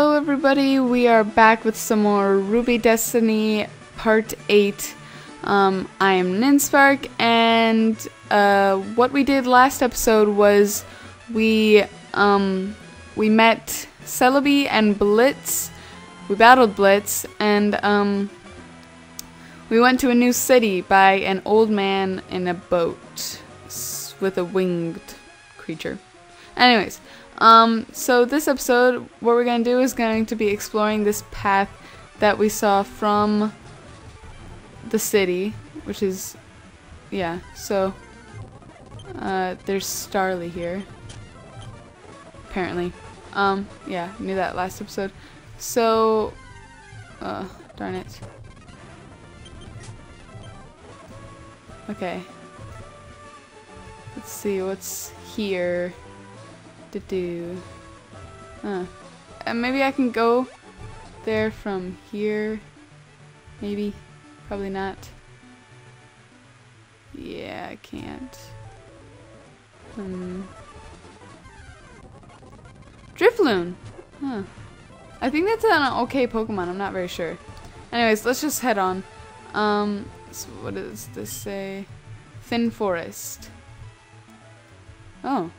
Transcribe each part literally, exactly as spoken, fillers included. Hello everybody, we are back with some more Ruby Destiny Part eight. Um, I am Ninspark, and uh, what we did last episode was we, um, we met Celebi and Blitz, we battled Blitz, and um, we went to a new city by an old man in a boat with a winged creature. Anyways. Um, so this episode, what we're going to do is going to be exploring this path that we saw from the city, which is, yeah, so, uh, there's Starly here, apparently. Um, yeah, knew that last episode. So, uh, darn it. Okay. Let's see what's here. To do, huh? And maybe I can go there from here. Maybe, probably not. Yeah, I can't. Hmm. Drifloon, huh? I think that's an okay Pokemon. I'm not very sure. Anyways, let's just head on. Um, so what does this say? Thin Forest. Oh.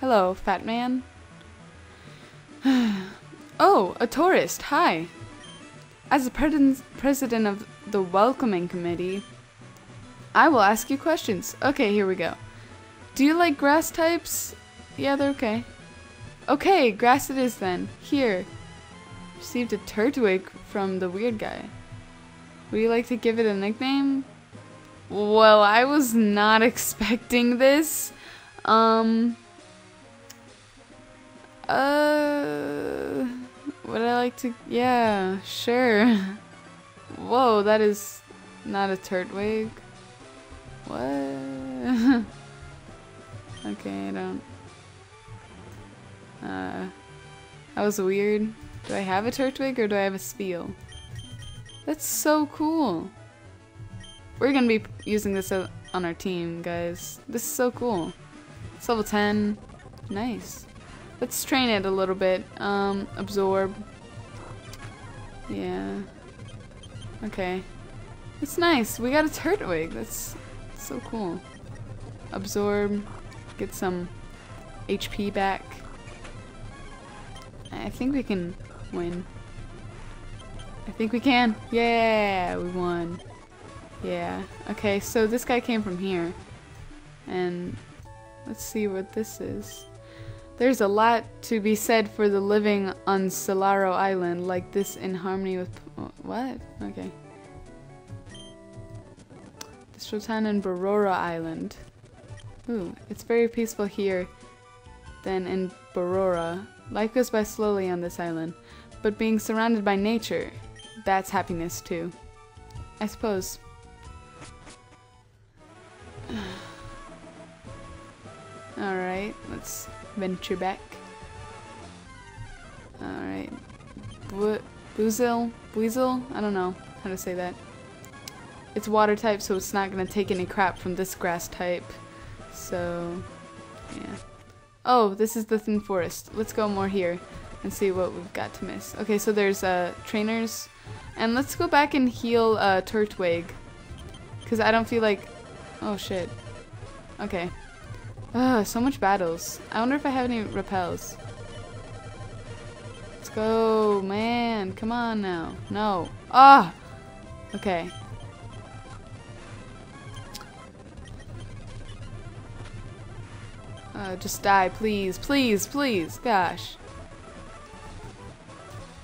Hello, fat man. Oh, a tourist, hi. As the president of the welcoming committee, I will ask you questions. Okay, here we go. Do you like grass types? Yeah, they're okay. Okay, grass it is then. Here. Received a Turtwig from the weird guy. Would you like to give it a nickname? Well, I was not expecting this. Um... Uh, would I like to? Yeah, sure. Whoa, that is not a Turtwig. What? Okay, I don't. Uh, that was weird. Do I have a Turtwig or do I have a Spiel? That's so cool. We're gonna be using this on our team, guys. This is so cool. It's level ten. Nice. Let's train it a little bit. Um, absorb. Yeah. Okay. It's nice. We got a Turtwig. That's so cool. Absorb. Get some H P back. I think we can win. I think we can. Yeah, we won. Yeah. Okay, so this guy came from here. And let's see what this is. There's a lot to be said for the living on Solaro Island, like this in harmony with... What? Okay. This town in Barora Island. Ooh, it's very peaceful here than in Barora. Life goes by slowly on this island, but being surrounded by nature, that's happiness too. I suppose. Alright, let's... venture back. Alright. Boozill? Boozill? I don't know how to say that. It's water type, so it's not going to take any crap from this grass type. So, yeah. Oh, this is the Thin Forest. Let's go more here and see what we've got to miss. Okay, so there's uh, trainers. And let's go back and heal uh, Turtwig. Because I don't feel like... Oh, shit. Okay. Ugh, so much battles. I wonder if I have any repels. Let's go, man. Come on now. No. Ah! Okay. Uh, just die, please. Please, please. Gosh.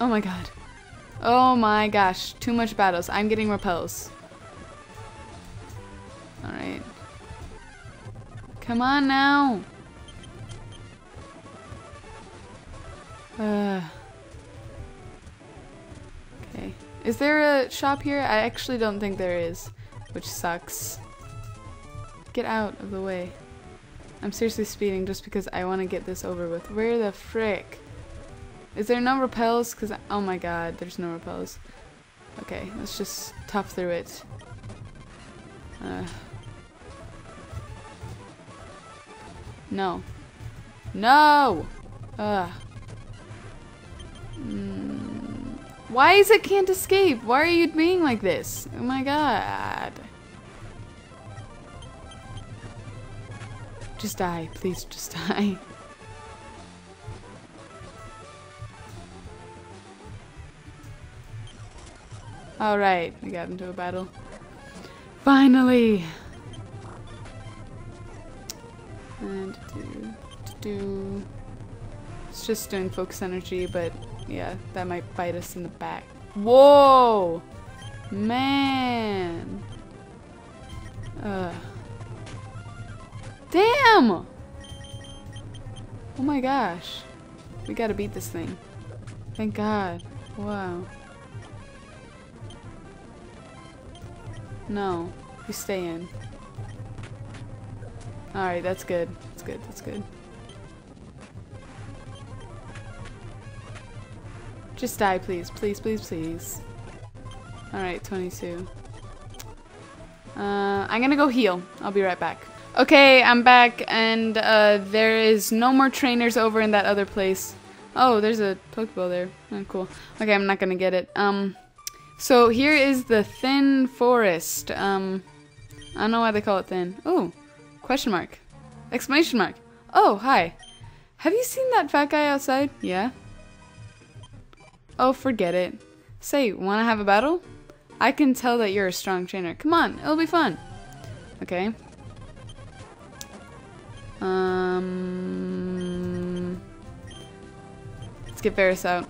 Oh my god. Oh my gosh. Too much battles. I'm getting repels. Alright. Come on now! Uh. Okay. Is there a shop here? I actually don't think there is, which sucks. Get out of the way. I'm seriously speeding just because I want to get this over with. Where the frick? Is there no repels? Cause I oh my god, there's no repels. Okay, let's just tough through it. Uh. No. No! Ugh. Mm. Why is it can't escape? Why are you being like this? Oh my god. Just die, please just die. Alright, we got into a battle. Finally! And do, do. It's just doing focus energy, but yeah, that might bite us in the back. Whoa! Man! Ugh. Damn! Oh my gosh. We gotta beat this thing. Thank God. Wow. No. We stay in. Alright, that's good. That's good. That's good. Just die, please. Please, please, please. Alright, twenty-two. Uh, I'm gonna go heal. I'll be right back. Okay, I'm back, and uh, there is no more trainers over in that other place. Oh, there's a Pokeball there. Oh, cool. Okay, I'm not gonna get it. Um, so here is the Thin Forest. Um, I don't know why they call it thin. Oh, question mark. Exclamation mark. Oh, hi. Have you seen that fat guy outside? Yeah. Oh, forget it. Say, wanna have a battle? I can tell that you're a strong trainer. Come on, it'll be fun. Okay. Um, let's get Varus out.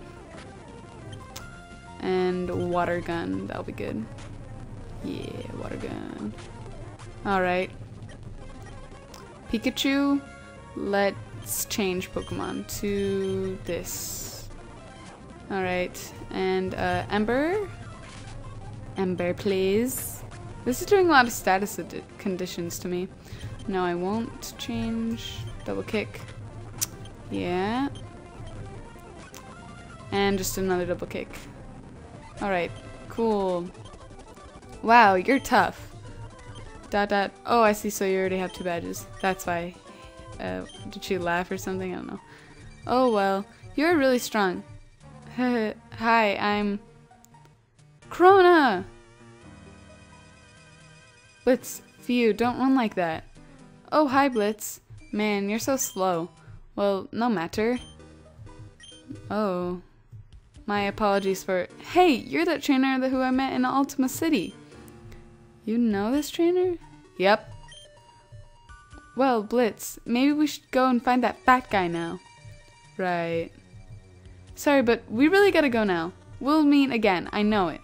And water gun, that'll be good. Yeah, water gun. Alright. Pikachu, let's change Pokemon to this. Alright, and uh, Ember. Ember, please. This is doing a lot of status conditions to me. No, I won't change. Double kick. Yeah. And just another double kick. Alright. Cool. Wow, you're tough. Dot dot. Oh, I see. So you already have two badges. That's why. Uh, did she laugh or something? I don't know. Oh, well. You're really strong. Hi, I'm... Krona! Blitz, phew, don't run like that. Oh, hi, Blitz. Man, you're so slow. Well, no matter. Oh. My apologies for... Hey, you're that trainer that who I met in Ultima City. You know this trainer? Yep. Well, Blitz, maybe we should go and find that fat guy now. Right. Sorry, but we really gotta go now. We'll meet again, I know it.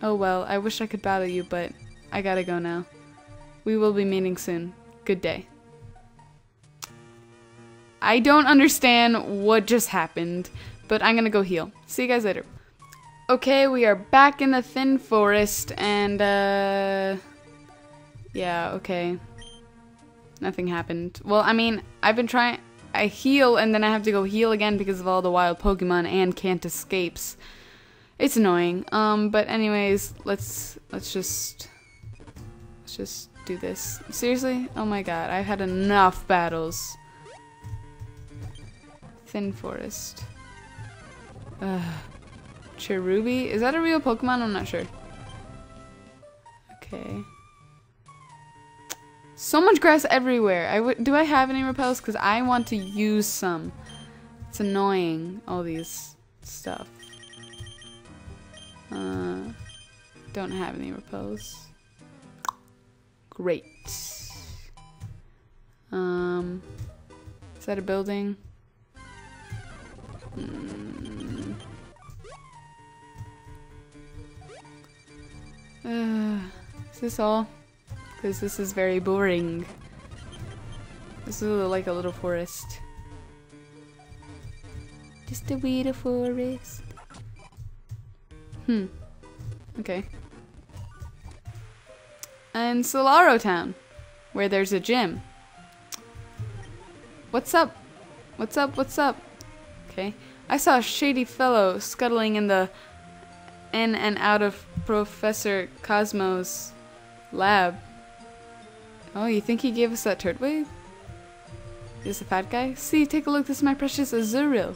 Oh well, I wish I could battle you, but I gotta go now. We will be meeting soon. Good day. I don't understand what just happened, but I'm gonna go heal. See you guys later. Okay, we are back in the Thin Forest, and, uh... yeah, okay. Nothing happened. Well, I mean, I've been trying... I heal, and then I have to go heal again because of all the wild Pokemon and can't escapes. It's annoying. Um, but anyways, let's... let's just... let's just... do this. Seriously? Oh my god, I've had enough battles. Thin Forest. Ugh. Cherubi? Is that a real Pokemon? I'm not sure. Okay. So much grass everywhere. I w- do I have any repels? Because I want to use some. It's annoying, all these stuff. Uh, don't have any repels. Great. Um, is that a building? Mm. Uh, is this all? Because this is very boring. This is like a little forest. Just a wee forest. Hmm. Okay. And Solaro Town, where there's a gym. What's up? What's up? What's up? Okay. I saw a shady fellow scuttling in the in and out of Professor Cosmo's lab. Oh, you think he gave us that Turtwig? Is this a fat guy? See, take a look. This is my precious Azuril.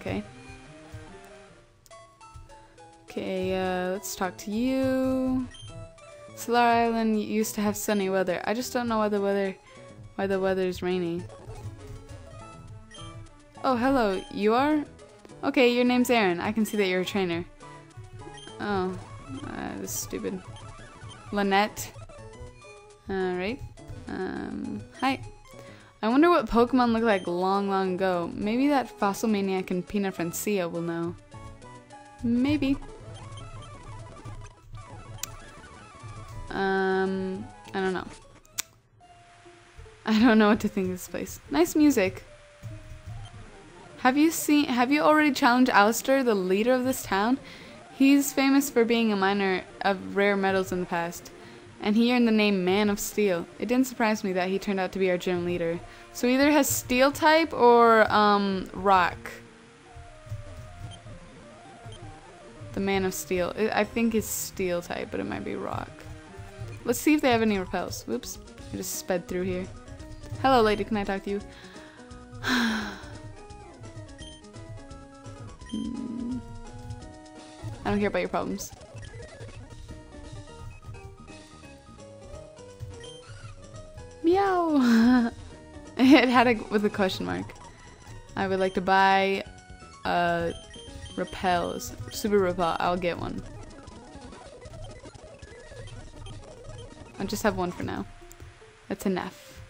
Okay. Okay, uh, let's talk to you. Solaro Island used to have sunny weather. I just don't know why the weather, why the weather's rainy. Oh, hello, you are? Okay, your name's Aaron. I can see that you're a trainer. Oh, uh, this is stupid. Lynette. Alright. Um, hi. I wonder what Pokemon looked like long, long ago. Maybe that fossil maniac in Pina Francia will know. Maybe. Um, I don't know. I don't know what to think of this place. Nice music. Have you seen? Have you already challenged Alistair, the leader of this town? He's famous for being a miner of rare metals in the past, and he earned the name Man of Steel. It didn't surprise me that he turned out to be our gym leader. So he either has steel type or um rock. The Man of Steel. I think it's steel type, but it might be rock. Let's see if they have any repels. Whoops, I just sped through here. Hello, lady. Can I talk to you? I don't care about your problems. Meow. It had a with a question mark. I would like to buy uh repels. Super repel. I'll get one. I'll just have one for now. That's enough.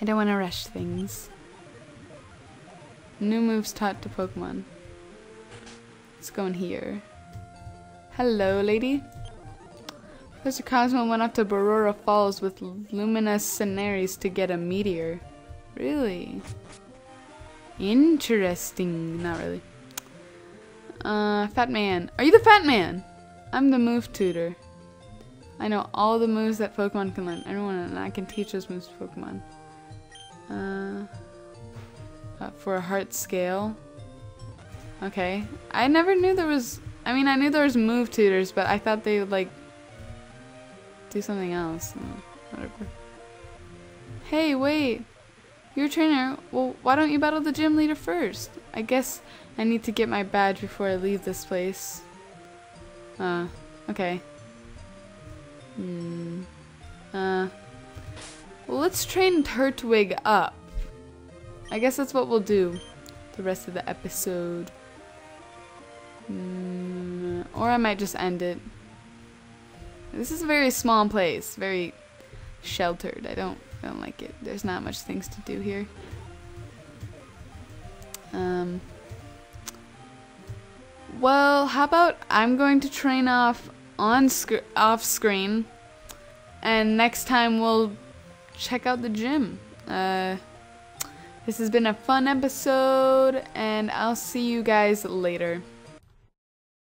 I don't want to rush things. New moves taught to Pokemon. Let's go in here. Hello, lady. Professor Cosmo went off to Barora Falls with Luminous Scenaries to get a meteor. Really? Interesting. Not really. Uh, Fat Man. Are you the Fat Man? I'm the move tutor. I know all the moves that Pokemon can learn. Everyone and I can teach those moves to Pokemon. Uh... Uh, for a heart scale. Okay. I never knew there was... I mean, I knew there was move tutors, but I thought they would, like, do something else. No, whatever. Hey, wait. You're a trainer. Well, why don't you battle the gym leader first? I guess I need to get my badge before I leave this place. Uh, okay. Hmm. Uh. Well, let's train Turtwig up. I guess that's what we'll do the rest of the episode. Mm, or I might just end it. This is a very small place, very sheltered. I don't, I don't like it. There's not much things to do here. Um, well, how about I'm going to train off on sc off screen, and next time we'll check out the gym. Uh... This has been a fun episode, and I'll see you guys later.